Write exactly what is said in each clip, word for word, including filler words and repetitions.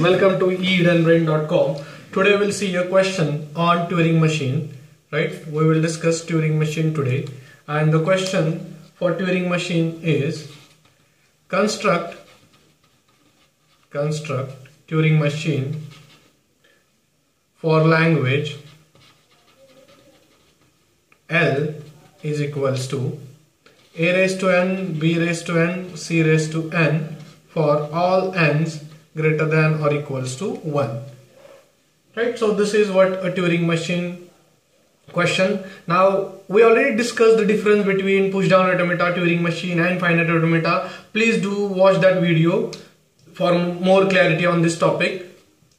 Welcome to Eden Brain dot com. Today we'll see a question on Turing machine, right? We will discuss Turing machine today, and the question for Turing machine is construct construct Turing machine for language L is equals to a raised to n, b raised to n, c raised to n for all n's greater than or equals to one. Right, so this is what a Turing machine question. Now we already discussed the difference between push down automata, Turing machine and finite automata. Please do watch that video for more clarity on this topic.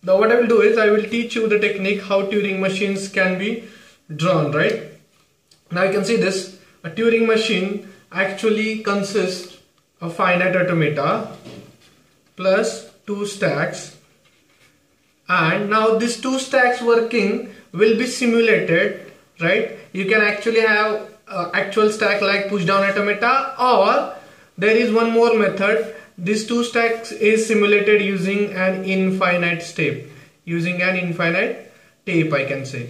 Now what I will do is I will teach you the technique how Turing machines can be drawn, right? Now you can see this, a Turing machine actually consists of finite automata plus two stacks, and now these two stacks working will be simulated, right? You can actually have uh, actual stack like push down automata, or there is one more method. These two stacks is simulated using an infinite tape, using an infinite tape I can say.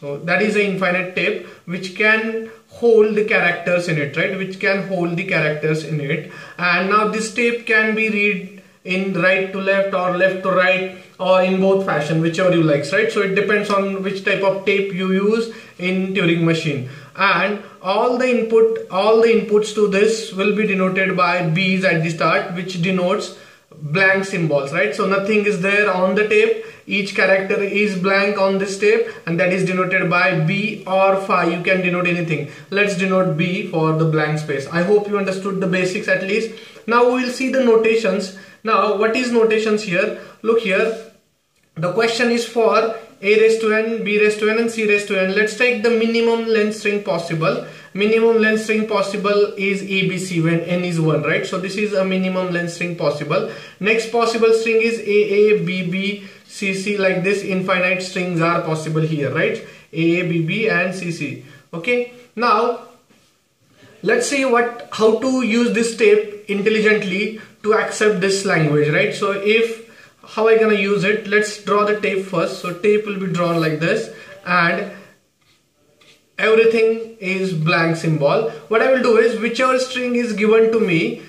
So that is an infinite tape which can hold the characters in it, right? Which can hold the characters in it, and now this tape can be read in right to left or left to right or in both fashion, whichever you like, right? So it depends on which type of tape you use in Turing machine, and all the input all the inputs to this will be denoted by B's at the start, which denotes blank symbols, right? So nothing is there on the tape, each character is blank on this tape, and that is denoted by B or phi. You can denote anything. Let's denote B for the blank space. I hope you understood the basics at least. Now we will see the notations. Now what is notations here? Look here, the question is for a raised to n, b raised to n and c raised to n. Let's take the minimum length string possible. Minimum length string possible is A B C when n is one, right? So this is a minimum length string possible. Next possible string is A A B B C C, like this. Infinite strings are possible here, right? A A B B and C C. Okay, now let's see what how to use this tape intelligently to accept this language, right? So if how I gonna use it, let's draw the tape first. So tape will be drawn like this, and everything is blank symbol. What I will do is whichever string is given to me,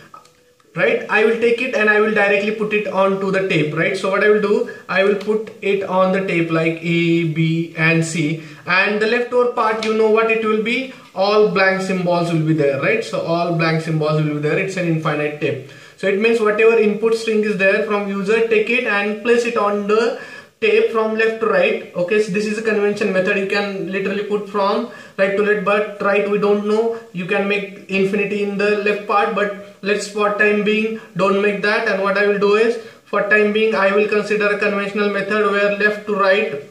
right, I will take it and I will directly put it onto the tape, right? So what I will do, I will put it on the tape like A, B and C, and the leftover part, you know what it will be, all blank symbols will be there, right? So all blank symbols will be there. It's an infinite tape. So it means whatever input string is there from user, take it and place it on the tape from left to right. Okay, so this is a convention method. You can literally put from right to left, but right we don't know. You can make infinity in the left part, but let's for time being don't make that. And what I will do is for time being I will consider a conventional method where left to right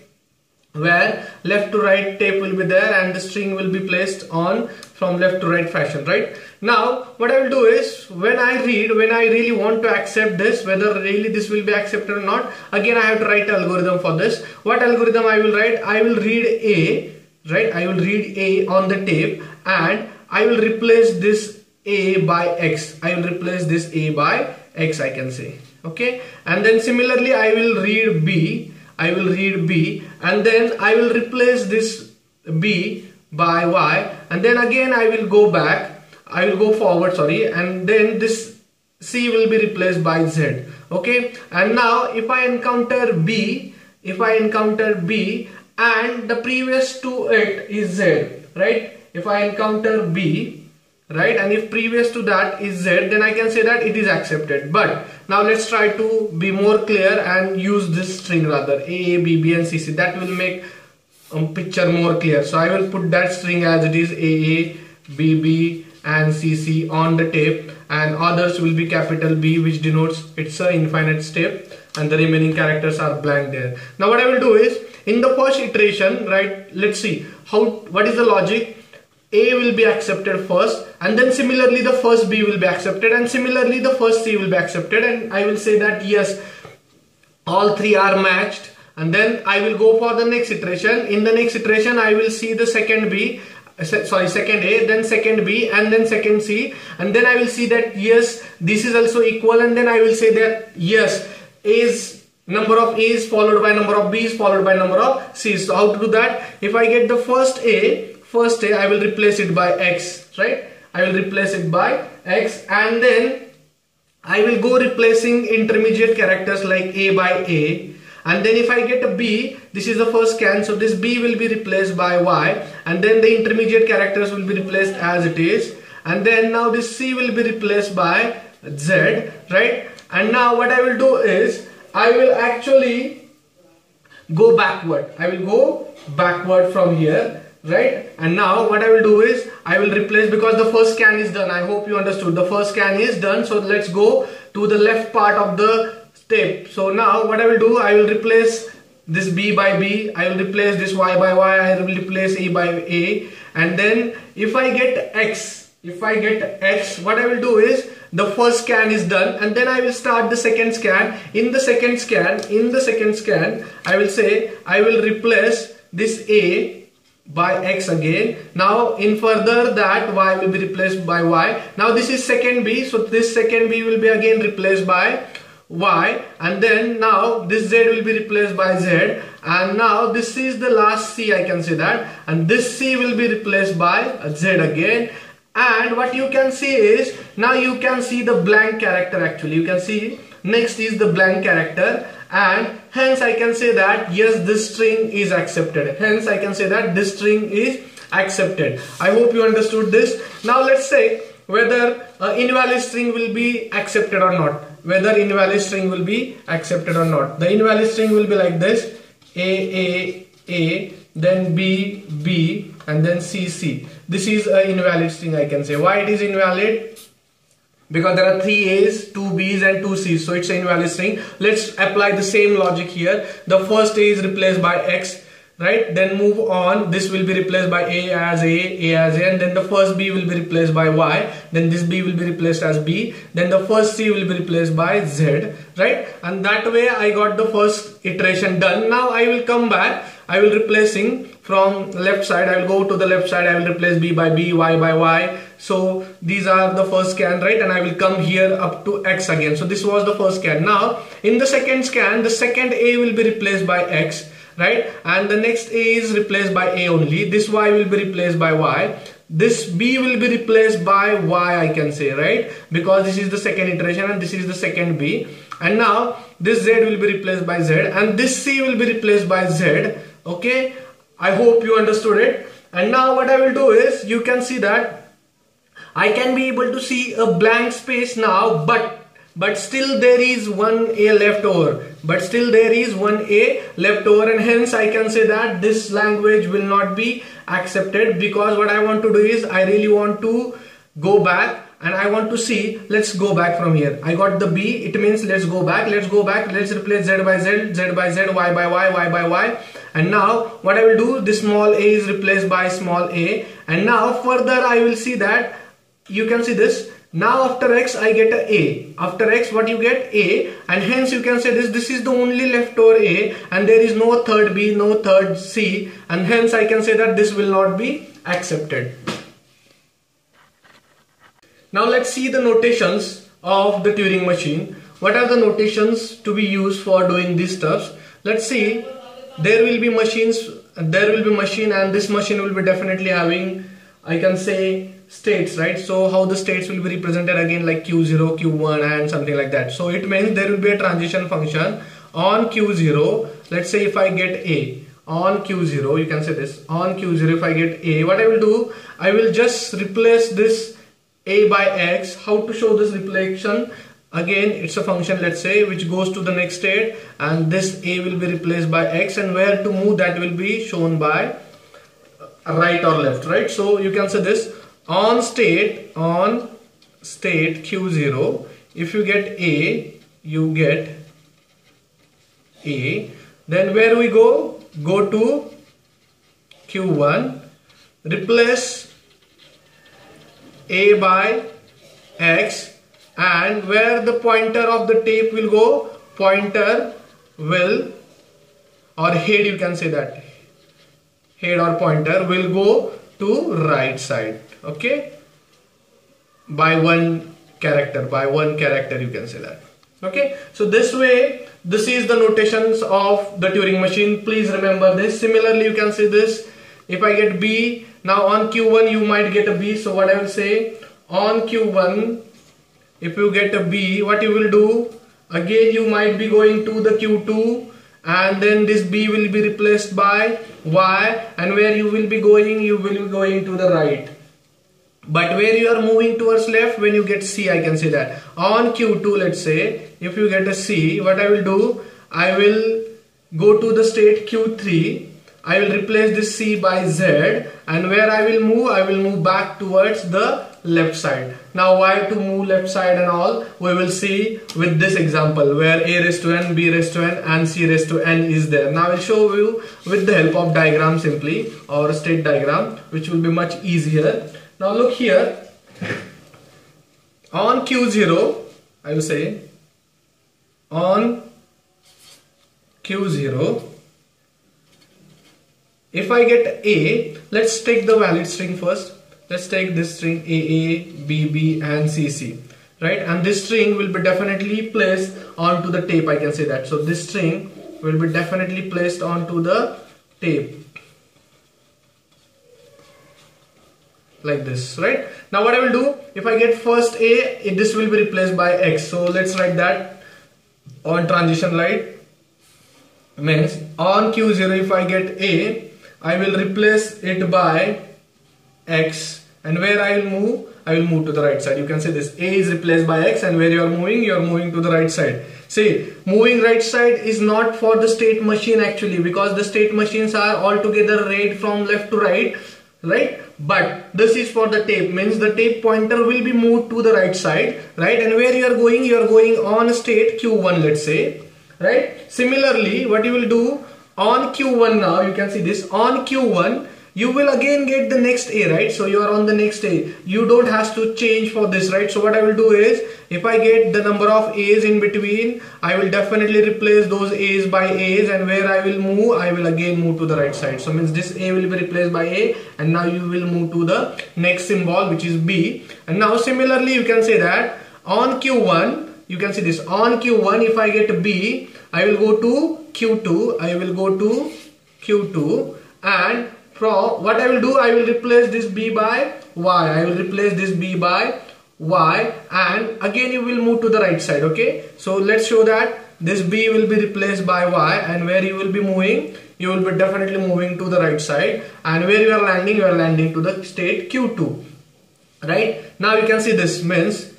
where left to right tape will be there and the string will be placed on from left to right fashion, right? Now what I will do is when I read, when I really want to accept this, whether really this will be accepted or not, again I have to write algorithm for this. What algorithm I will write? I will read A, right? I will read A on the tape, and I will replace this A by X. I will replace this A by X I can say. Okay, and then similarly I will read B. I will read B, and then I will replace this B by Y, and then again I will go back, I will go forward, sorry, and then this C will be replaced by Z. Okay, and now if I encounter B, if I encounter B and the previous to it is Z, right? If I encounter B, right, and if previous to that is Z, then I can say that it is accepted. But now let's try to be more clear and use this string rather, A A B B and C C. That will make um, picture more clear. So I will put that string as it is, A A B B and C C on the tape, and others will be capital B, which denotes it's an infinite tape, and the remaining characters are blank there. Now what I will do is in the first iteration, right, let's see how what is the logic. A will be accepted first, and then similarly the first B will be accepted, and similarly the first C will be accepted, and I will say that yes, all three are matched, and then I will go for the next iteration. In the next iteration I will see the second B, sorry, second A, then second B, and then second C, and then I will see that yes, this is also equal, and then I will say that yes, A's number of A's followed by number of B's followed by number of C's. So how to do that? If I get the first A, first A I will replace it by X, right? I will replace it by X, and then I will go replacing intermediate characters like A by A. And then if I get a B, this is the first scan, so this B will be replaced by Y, and then the intermediate characters will be replaced as it is, and then now this C will be replaced by Z, right? And now what I will do is, I will actually go backward, I will go backward from here, right? And now what I will do is, I will replace, because the first scan is done, I hope you understood, the first scan is done, so let's go to the left part of the step. So now what I will do, I will replace this B by B, I will replace this Y by Y, I will replace A by A, and then if I get X, if I get X, what I will do is, the first scan is done, and then I will start the second scan. In the second scan, in the second scan, I will say, I will replace this A by X again. Now in further that, Y will be replaced by Y. Now this is second B, so this second B will be again replaced by Y, and then now this Z will be replaced by Z, and now this is the last C, I can say that, and this C will be replaced by Z again. And what you can see is, now you can see the blank character, actually you can see next is the blank character, and hence I can say that yes, this string is accepted. Hence I can say that this string is accepted. I hope you understood this. Now let's say whether uh, invalid string will be accepted or not. Whether invalid string will be accepted or not. The invalid string will be like this: A, A, A, then B, B, and then C, C. This is an invalid string, I can say. Why it is invalid? Because there are three A's, two B's, and two C's, so it's an invalid string. Let's apply the same logic here. The first A is replaced by X, right? Then move on, this will be replaced by A as A, A as A, and then the first B will be replaced by Y, then this B will be replaced as B, then the first C will be replaced by Z, right? And that way I got the first iteration done. Now I will come back, I will replacing from left side, I will go to the left side, I will replace B by B, Y by Y. So these are the first scan, right? And I will come here up to X again. So this was the first scan. Now in the second scan, the second A will be replaced by X, right? And the next A is replaced by A only. This Y will be replaced by Y. This B will be replaced by Y, I can say, right? Because this is the second iteration and this is the second B. And now this Z will be replaced by Z, and this C will be replaced by Z. Okay, I hope you understood it. And now what I will do is, you can see that I can be able to see a blank space now, but But still there is one A left over. But still there is one A left over, and hence I can say that this language will not be accepted, because what I want to do is, I really want to go back and I want to see, let's go back from here. I got the B, it means let's go back, let's go back, let's replace Z by Z, Z by Z, Y by Y, Y by Y. And now what I will do, this small A is replaced by small A. And now further I will see that, you can see this. Now after X I get a A. After X what you get? A, and hence you can say this, this is the only leftover A, and there is no third B, no third C, and hence I can say that this will not be accepted. Now let's see the notations of the Turing machine. What are the notations to be used for doing these stuffs? Let's see. There will be machines, there will be machine, and this machine will be definitely having, I can say, states, right? So how the states will be represented again, like Q zero, Q one, and something like that. So it means there will be a transition function on Q zero. Let's say if I get A on Q zero, you can say this on Q zero. If I get A, what I will do, I will just replace this A by X. How to show this reflection? Again, it's a function, let's say, which goes to the next state, and this A will be replaced by X, and where to move that will be shown by right or left, right? So you can say this on state, on state Q zero, if you get A, you get A, then where we go, go to Q one, replace A by X, and where the pointer of the tape will go, pointer will, or head, you can say that, head or pointer will go to right side, okay, by one character, by one character you can say that, okay. So this way This is the notations of the Turing machine. Please remember this. Similarly, you can see this. If I get B, now on Q one you might get a B. So what I will say, on Q one, if you get a B, what you will do? Again, you might be going to the Q two, and then this B will be replaced by Y, and where you will be going, you will be going to the right. But where you are moving towards left, when you get C, I can say that. On Q two, let's say, if you get a C, what I will do, I will go to the state Q three, I will replace this C by Z, and where I will move, I will move back towards the left side. Now why to move left side and all, we will see with this example where A raised to N, B raised to N and C raised to N is there. Now I will show you with the help of diagram simply, or state diagram, which will be much easier. Now look here, on Q zero, I will say, on Q zero, if I get A, let's take the valid string first. Let's take this string A A, B B and C C, right? And this string will be definitely placed onto the tape, I can say that. So this string will be definitely placed onto the tape. Like this, right? Now what I will do, if I get first A, this will be replaced by X. So let's write that on transition light. Means on Q zero, if I get A, I will replace it by X, and where I will move, I will move to the right side. You can say this A is replaced by X, and where you are moving, you are moving to the right side. See, moving right side is not for the state machine actually, because the state machines are altogether arrayed from left to right, right? But this is for the tape, means the tape pointer will be moved to the right side, right? And where you are going, you are going on state Q one, let's say, right? Similarly, what you will do on Q one now, you can see this, on Q one, you will again get the next A, right? So you are on the next A. You don't have to change for this, right? So what I will do is, if I get the number of A's in between, I will definitely replace those A's by A's, and where I will move, I will again move to the right side. So means this A will be replaced by A, and now you will move to the next symbol, which is B. And now similarly, you can say that on Q one, you can see this, on Q one, if I get B, I will go to Q two, I will go to Q two, and from what I will do, I will replace this B by Y, I will replace this B by Y, and again you will move to the right side, okay? So let's show that this B will be replaced by Y, and where you will be moving, you will be definitely moving to the right side, and where you are landing, you are landing to the state Q two, right? Now you can see this means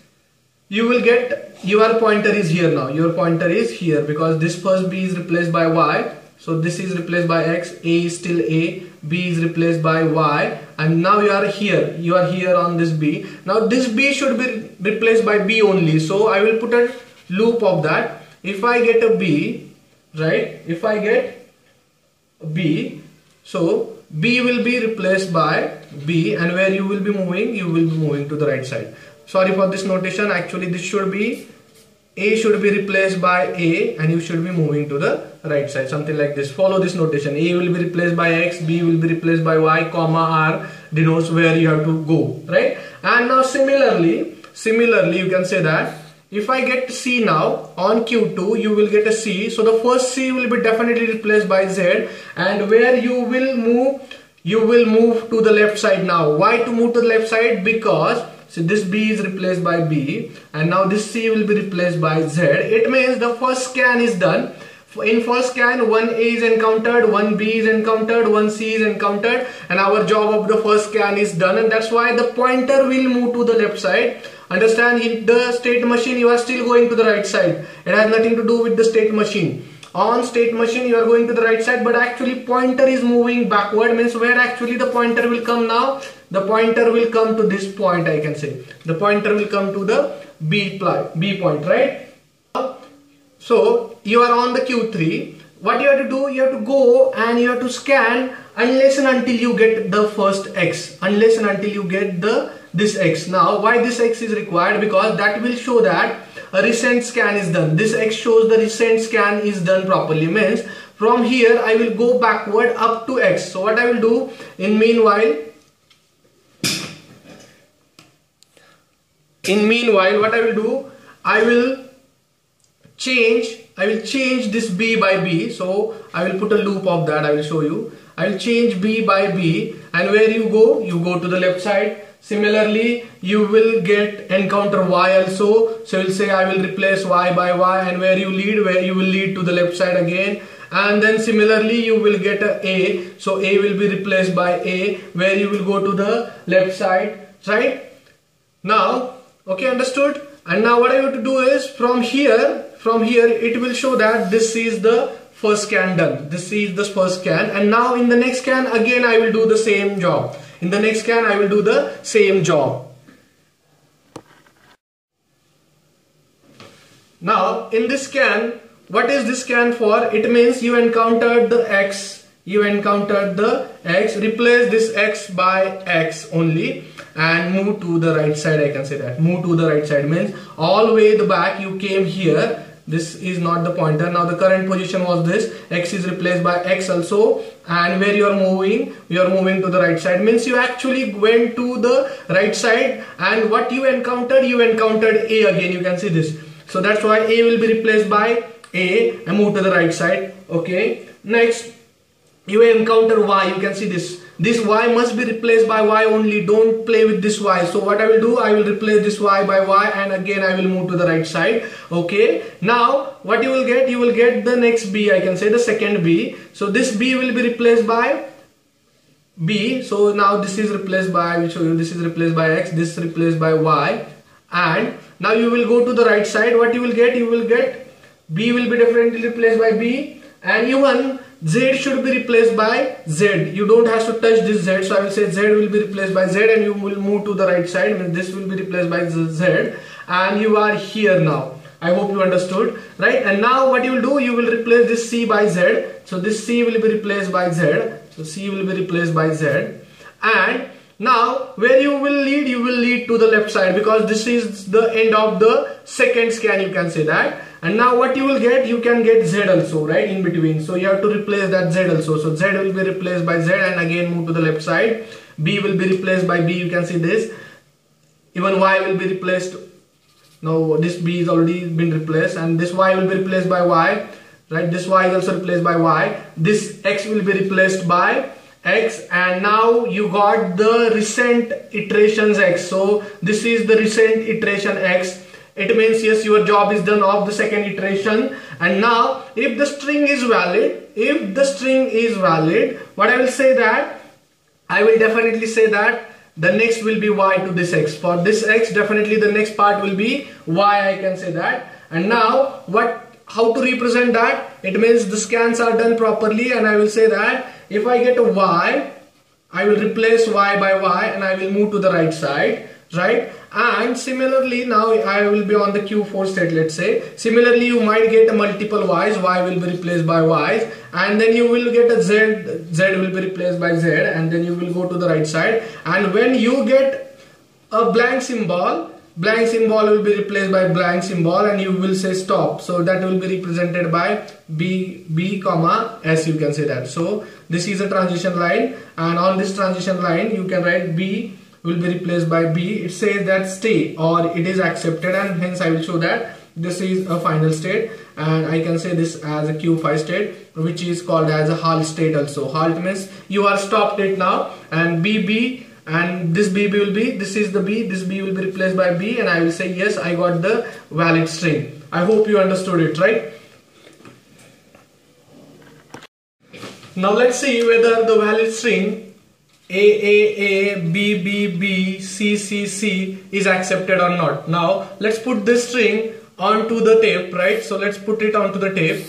you will get, your pointer is here now, your pointer is here, because this first B is replaced by Y. So this is replaced by X, A is still A, B is replaced by Y, and now you are here, you are here on this B. Now this B should be replaced by B only, so I will put a loop of that. If I get a B, right, if I get B, so B will be replaced by B, and where you will be moving, you will be moving to the right side. Sorry for this notation, actually this should be, A should be replaced by A, and you should be moving to the right side, something like this. Follow this notation. A will be replaced by X, B will be replaced by Y, comma R denotes where you have to go, right? And now similarly, similarly you can say that if I get C now, on Q two you will get a C, so the first C will be definitely replaced by Z, and where you will move, you will move to the left side now. Why to move to the left side? Because so this B is replaced by B, and now this C will be replaced by Z. It means the first scan is done. In first scan, one A is encountered, one B is encountered, one C is encountered, and our job of the first scan is done, and that's why the pointer will move to the left side. Understand, in the state machine you are still going to the right side. It has nothing to do with the state machine. On state machine you are going to the right side, but actually pointer is moving backward, means where actually the pointer will come now, the pointer will come to this point, I can say. The pointer will come to the B, B point, right? So you are on the Q three. What you have to do, you have to go and you have to scan unless and until you get the first X, unless and until you get the this X. Now why this X is required? Because that will show that a recent scan is done. This X shows the recent scan is done properly, means from here I will go backward up to X. So what I will do in meanwhile, in meanwhile what I will do, I will change, I will change this b by b, so I will put a loop of that, I will show you. I will change b by b, and where you go, you go to the left side. Similarly, you will get encounter y also, so you will say I will replace y by y, and where you lead, where you will lead to the left side again. And then similarly you will get a a, so a will be replaced by a, where you will go to the left side, right? Now, okay, understood? And now what I have to do is, from here, from here it will show that this is the first scan done, this is the first scan, and now in the next scan again I will do the same job. In the next scan I will do the same job. Now in this scan, what is this scan for? It means you encountered the x, you encountered the x, replace this x by x only and move to the right side. I can say that move to the right side means all the way the back you came here. This is not the pointer. Now the current position was this, x is replaced by x also, and where you are moving, you are moving to the right side means you actually went to the right side, and what you encountered, you encountered a again, you can see this. So that's why a will be replaced by a and move to the right side. Okay, next you encounter y, you can see this, this y must be replaced by y only, don't play with this y. So what I will do, I will replace this y by y, and again I will move to the right side. Okay, now what you will get, you will get the next b, I can say the second b. So this b will be replaced by b, so now this is replaced by, I will show you, this is replaced by x, this is replaced by y, and now you will go to the right side. What you will get, you will get b will be definitely replaced by b, and even z should be replaced by z. You don't have to touch this z, so I will say z will be replaced by z, and you will move to the right side, and this will be replaced by z, and you are here now. I hope you understood, right? And now what you will do, you will replace this c by z, so this c will be replaced by z, so c will be replaced by z, and now where you will lead, you will lead to the left side, because this is the end of the second scan, you can say that. And now what you will get, you can get z also, right, in between, so you have to replace that z also, so z will be replaced by z and again move to the left side. B will be replaced by b, you can see this, even y will be replaced, now this b is already been replaced, and this y will be replaced by y, right, this y is also replaced by y, this x will be replaced by x, and now you got the recent iterations x. So this is the recent iteration x. It means yes, your job is done of the second iteration. And now if the string is valid, if the string is valid, what I will say that, I will definitely say that the next will be y to this x. For this x, definitely the next part will be y, I can say that. And now what, how to represent that? It means the scans are done properly, and I will say that if I get a y, I will replace y by y and I will move to the right side, right? And similarly, now I will be on the Q four state, let's say. Similarly, you might get a multiple y's, y will be replaced by y's, and then you will get a z, z will be replaced by z, and then you will go to the right side. And when you get a blank symbol, blank symbol will be replaced by blank symbol, and you will say stop. So that will be represented by b, b comma s, you can say that. So this is a transition line, and on this transition line you can write b will be replaced by b. It says that stay or it is accepted, and hence I will show that this is a final state, and I can say this as a Q five state, which is called as a halt state also. Halt means you are stopped it now, and bb, and this B will be, this is the B, this B will be replaced by B, and I will say yes, I got the valid string. I hope you understood it, right? Now let's see whether the valid string A, A, A, B, B, B, C, C, C is accepted or not. Now let's put this string onto the tape, right? So let's put it onto the tape.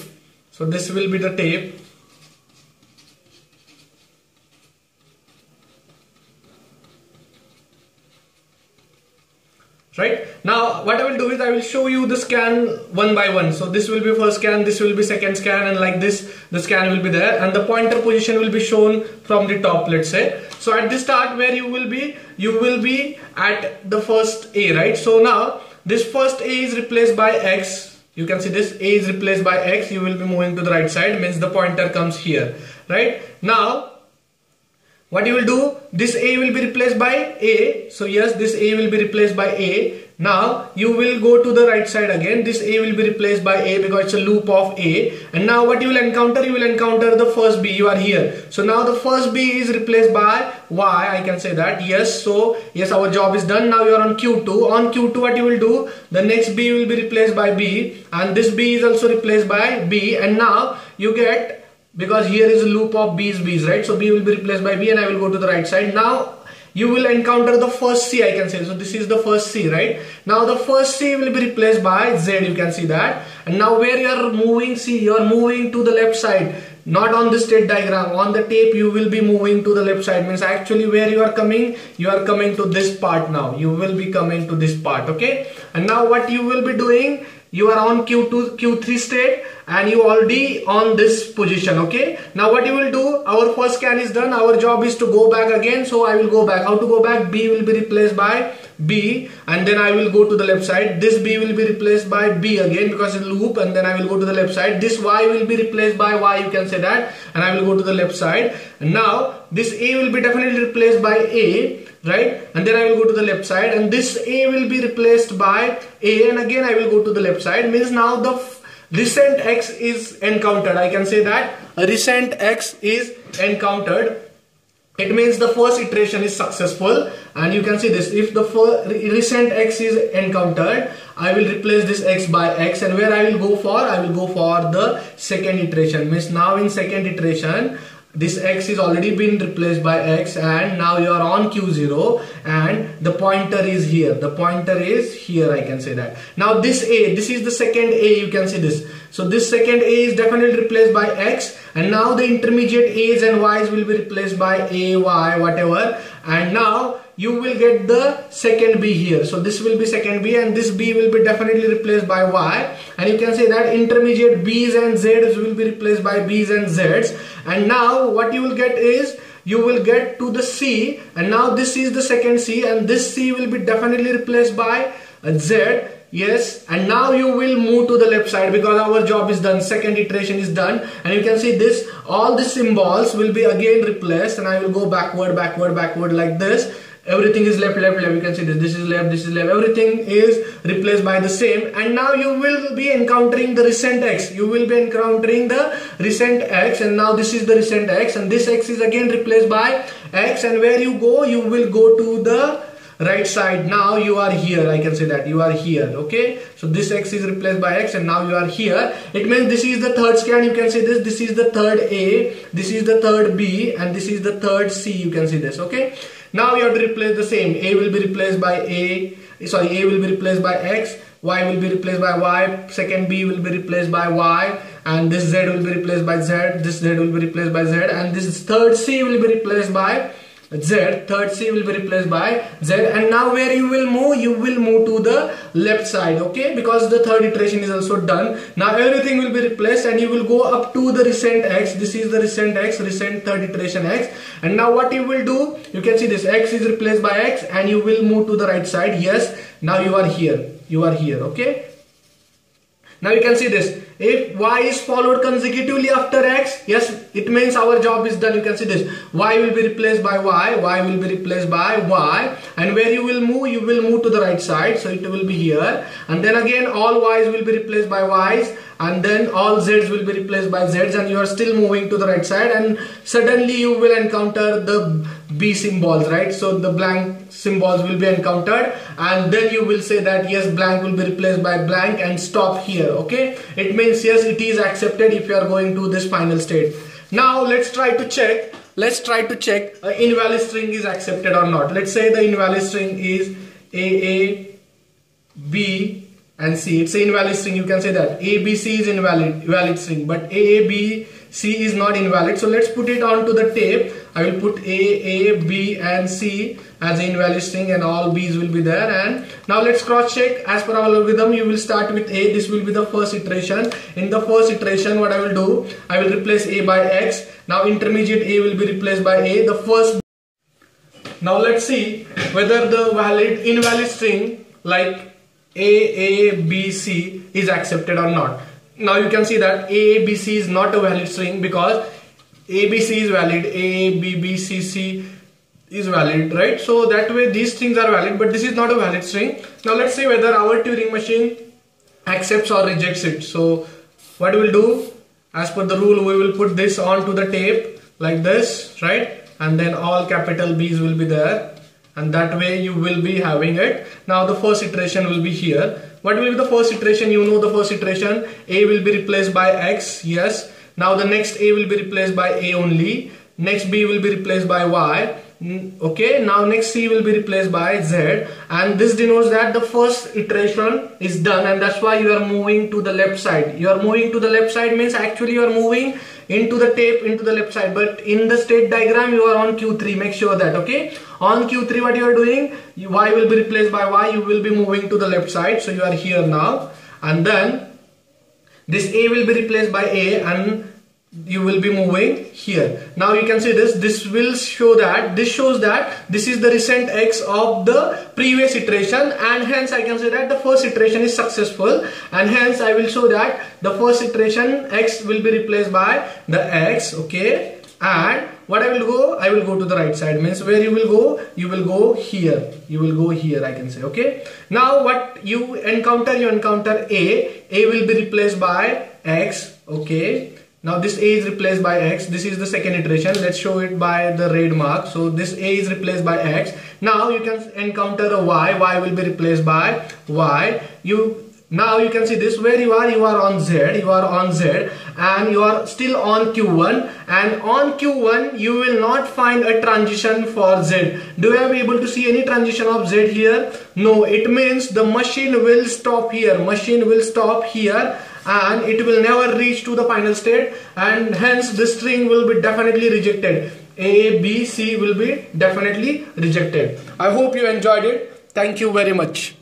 So this will be the tape. Right, now what I will do is I will show you the scan one by one. So this will be first scan, this will be second scan, and like this the scan will be there, and the pointer position will be shown from the top, let's say. So at the start where you will be, you will be at the first A, right? So now this first A is replaced by X, you can see this A is replaced by X, you will be moving to the right side, means the pointer comes here, right? Now What you will do? This A will be replaced by A. So yes, this A will be replaced by A. Now you will go to the right side again. This A will be replaced by A because it's a loop of A. And now what you will encounter? You will encounter the first B. You are here. So now the first B is replaced by Y. I can say that. Yes. So yes, our job is done. Now you are on Q two. On Q two, what you will do? The next B will be replaced by B. And this B is also replaced by B. And now you get, because here is a loop of B's B's, right? So B will be replaced by B and I will go to the right side. Now you will encounter the first C, I can say. So this is the first C, right? Now the first C will be replaced by Z, you can see that. And now where you are moving C, you are moving to the left side. Not on the state diagram, on the tape you will be moving to the left side. Means actually where you are coming, you are coming to this part now. You will be coming to this part, okay? And now what you will be doing, you are on Q two, Q three state and you already on this position, okay? Now what you will do, our first scan is done, our job is to go back again, so I will go back. How to go back? B will be replaced by B and then I will go to the left side. This B will be replaced by B again because it's a loop, and then I will go to the left side. This Y will be replaced by Y, you can say that, and I will go to the left side. And now this A will be definitely replaced by A, right? And then I will go to the left side, and this A will be replaced by A, and again I will go to the left side. Means now the recent X is encountered. I can say that a recent X is encountered. It means the first iteration is successful, and you can see this. If the recent X is encountered, I will replace this X by X, and where I will go for? I will go for the second iteration. Means now in second iteration, this X is already been replaced by X, and now you are on Q zero and the pointer is here. The pointer is here, I can say that. Now this A, this is the second A, you can see this. So this second A is definitely replaced by X, and now the intermediate A's and Y's will be replaced by A, Y, whatever. And now you will get the second B here. So this will be second B, and this B will be definitely replaced by Y. And you can say that intermediate B's and Z's will be replaced by B's and Z's. And now what you will get is, you will get to the C. And now this is the second C, and this C will be definitely replaced by a Z. Yes, and now you will move to the left side because our job is done, second iteration is done, and you can see this, all the symbols will be again replaced, and I will go backward, backward, backward like this. Everything is left, left, left, you can see this, this is left, this is left, everything is replaced by the same. And now you will be encountering the recent X, you will be encountering the recent X, and now this is the recent X, and this X is again replaced by X, and where you go, you will go to the right side. Now you are here, I can say that, you are here, okay? So this X is replaced by X, and now you are here. It means this is the third scan, you can say this, this is the third A, this is the third B, and this is the third C, you can see this, okay? Now you have to replace the same. A will be replaced by A, sorry, A will be replaced by X, Y will be replaced by Y, second B will be replaced by Y, and this Z will be replaced by Z, this Z will be replaced by Z, and this third C will be replaced by Z, third C will be replaced by Z. And now where you will move, you will move to the left side, okay, because the third iteration is also done. Now everything will be replaced, and you will go up to the recent X. This is the recent X, recent third iteration X. And now what you will do, you can see this X is replaced by X, and you will move to the right side. Yes, now you are here, you are here, okay? Now you can see this, if Y is followed consecutively after X, yes, it means our job is done, you can see this, Y will be replaced by Y, Y will be replaced by Y, and where you will move, you will move to the right side, so it will be here, and then again all Y's will be replaced by Y's, and then all Z's will be replaced by Z's, and you are still moving to the right side, and suddenly you will encounter the B symbols, right? So the blank symbols will be encountered, and then you will say that yes, blank will be replaced by blank, and stop here, okay? It means yes, it is accepted if you are going to this final state. Now let's try to check, let's try to check an invalid string is accepted or not. Let's say the invalid string is A, B and C. It's an invalid string, you can say that. A, B, C is invalid valid string, but A, B, C is not invalid. So let's put it onto the tape. I will put A, A, B and C as an invalid string, and all B's will be there. And now let's cross check. As per our algorithm, you will start with A. This will be the first iteration. In the first iteration, what I will do, I will replace A by X. Now intermediate A will be replaced by A. The first. Now let's see whether the valid invalid string like A, A, B, C is accepted or not. Now you can see that A, B, C is not a valid string because A B C is valid, A B B C C is valid, right? So that way these things are valid, but this is not a valid string. Now let's see whether our Turing machine accepts or rejects it. So what we'll do, as per the rule, we will put this onto the tape like this, right? And then all capital B's will be there, and that way you will be having it. Now the first iteration will be here. What will be the first iteration? You know the first iteration, A will be replaced by X, yes. Now the next A will be replaced by A only, next B will be replaced by Y, okay, now next C will be replaced by Z, and this denotes that the first iteration is done, and that's why you are moving to the left side. You are moving to the left side means actually you are moving into the tape into the left side, but in the state diagram you are on Q three. Make sure that, okay, on Q three what you are doing, Y will be replaced by Y, you will be moving to the left side, so you are here now, and then this A will be replaced by A and you will be moving here. Now you can see this, this will show that, this shows that this is the recent X of the previous iteration, and hence I can say that the first iteration is successful, and hence I will show that the first iteration X will be replaced by the X, okay, and what I will go, I will go to the right side, means where you will go, you will go here, you will go here, I can say, okay. Now what you encounter, you encounter A, A will be replaced by X, okay. Now this A is replaced by X, this is the second iteration, let's show it by the red mark. So this A is replaced by X. Now you can encounter a Y, Y will be replaced by Y. You Now you can see this, where you are, you are on Z, you are on Z, and you are still on Q one, and on Q one you will not find a transition for Z. Do you have able to see any transition of Z here? No, it means the machine will stop here, machine will stop here, and it will never reach to the final state, and hence this string will be definitely rejected. A, B, C will be definitely rejected. I hope you enjoyed it. Thank you very much.